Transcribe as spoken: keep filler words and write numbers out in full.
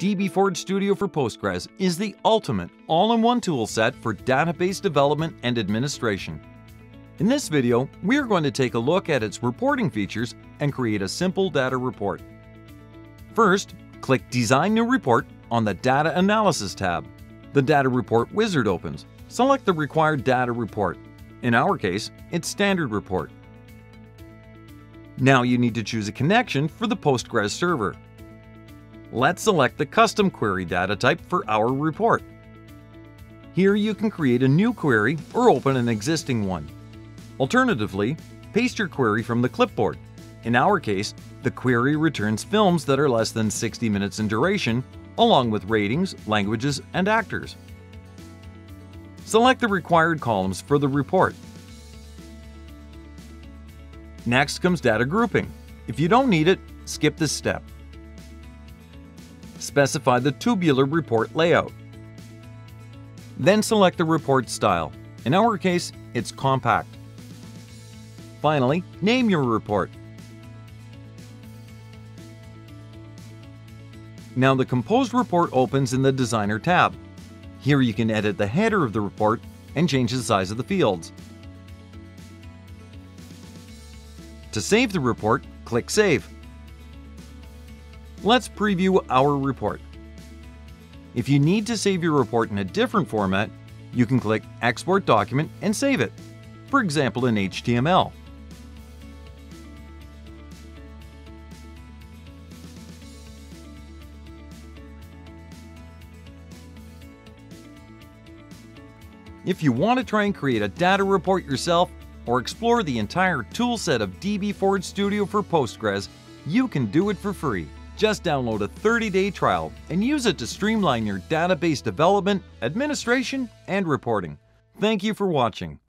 DBForge Studio for Postgres is the ultimate all-in-one toolset for database development and administration. In this video, we are going to take a look at its reporting features and create a simple data report. First, click Design New Report on the Data Analysis tab. The Data Report wizard opens. Select the required data report. In our case, it's Standard Report. Now you need to choose a connection for the Postgres server. Let's select the custom query data type for our report. Here you can create a new query or open an existing one. Alternatively, paste your query from the clipboard. In our case, the query returns films that are less than sixty minutes in duration, along with ratings, languages, and actors. Select the required columns for the report. Next comes data grouping. If you don't need it, skip this step. Specify the tubular report layout. Then select the report style. In our case, it's compact. Finally, name your report. Now the Composed Report opens in the Designer tab. Here you can edit the header of the report and change the size of the fields. To save the report, click Save. Let's preview our report. If you need to save your report in a different format, you can click Export Document and save it, for example in H T M L. If you want to try and create a data report yourself or explore the entire toolset of DBForge Studio for Postgres, you can do it for free. Just download a thirty day trial and use it to streamline your database development, administration, and reporting. Thank you for watching.